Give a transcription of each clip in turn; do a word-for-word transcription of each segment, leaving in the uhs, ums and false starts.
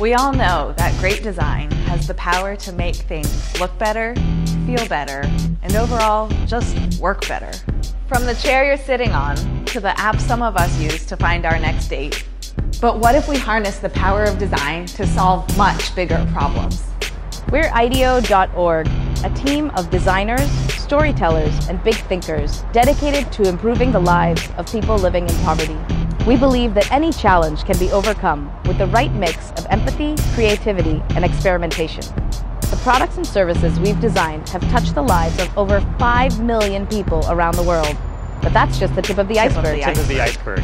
We all know that great design has the power to make things look better, feel better, and overall, just work better. From the chair you're sitting on to the app some of us use to find our next date. But what if we harness the power of design to solve much bigger problems? We're I D E O dot org, a team of designers, storytellers, and big thinkers dedicated to improving the lives of people living in poverty. We believe that any challenge can be overcome with the right mix of empathy, creativity, and experimentation. The products and services we've designed have touched the lives of over five million people around the world. But that's just the tip of the iceberg. Tip of the iceberg.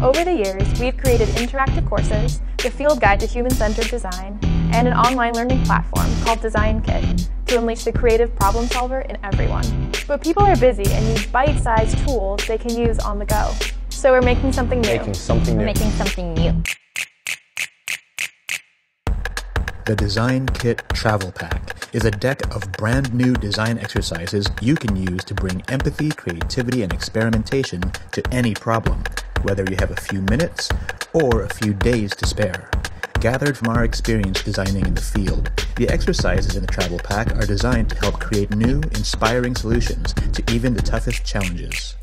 Over the years, we've created interactive courses, the field guide to human-centered design, and an online learning platform called Design Kit to unleash the creative problem solver in everyone. But people are busy and need bite-sized tools they can use on the go. So we're making something new. Making something new. Making something new. The Design Kit Travel Pack is a deck of brand new design exercises you can use to bring empathy, creativity, and experimentation to any problem, whether you have a few minutes or a few days to spare. Gathered from our experience designing in the field, the exercises in the travel pack are designed to help create new, inspiring solutions to even the toughest challenges.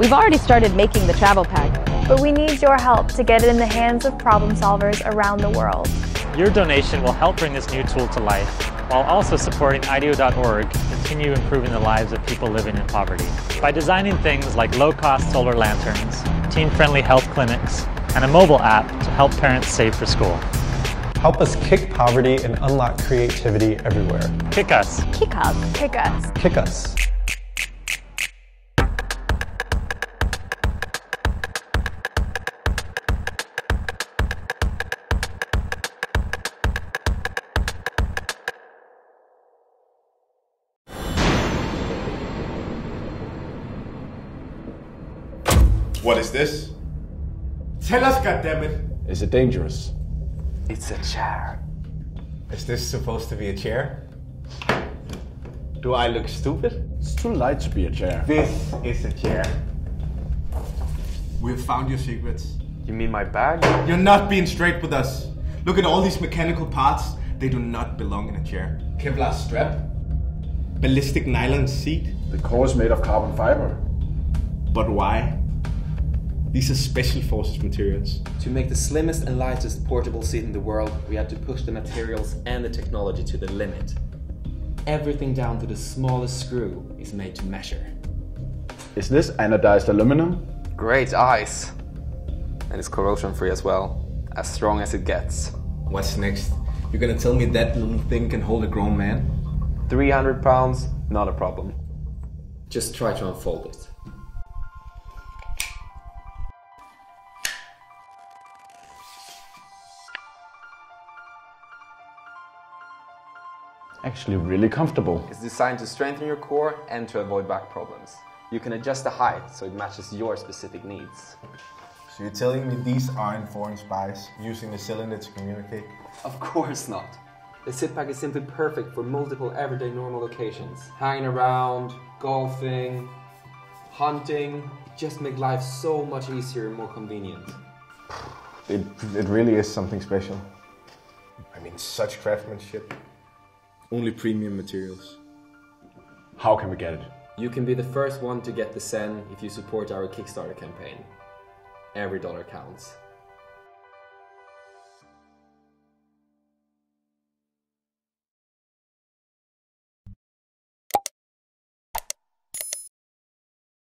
We've already started making the travel pack, but we need your help to get it in the hands of problem solvers around the world. Your donation will help bring this new tool to life, while also supporting I D E O dot org to continue improving the lives of people living in poverty by designing things like low-cost solar lanterns, teen-friendly health clinics, and a mobile app to help parents save for school. Help us kick poverty and unlock creativity everywhere. Kick us. Kick up. Kick us. Kick us. What is this? Tell us, goddammit! Is it dangerous? It's a chair. Is this supposed to be a chair? Do I look stupid? It's too light to be a chair. This is a chair. We've found your secrets. You mean my bag? You're not being straight with us. Look at all these mechanical parts. They do not belong in a chair. Kevlar strap. Ballistic nylon seat. The core is made of carbon fiber. But why? These are special forces materials. To make the slimmest and lightest portable seat in the world, we had to push the materials and the technology to the limit. Everything down to the smallest screw is made to measure. Is this anodized aluminum? Great eyes. And it's corrosion free as well, as strong as it gets. What's next? You're gonna tell me that little thing can hold a grown man? three hundred pounds, not a problem. Just try to unfold it. Actually really comfortable. It's designed to strengthen your core and to avoid back problems. You can adjust the height so it matches your specific needs. So you're telling me these aren't foreign spies using the cylinder to communicate? Of course not. The Sitpack is simply perfect for multiple everyday normal occasions. Hanging around, golfing, hunting. It just makes life so much easier and more convenient. It, it really is something special. I mean, such craftsmanship. Only premium materials. How can we get it? You can be the first one to get the Zen if you support our Kickstarter campaign. Every dollar counts.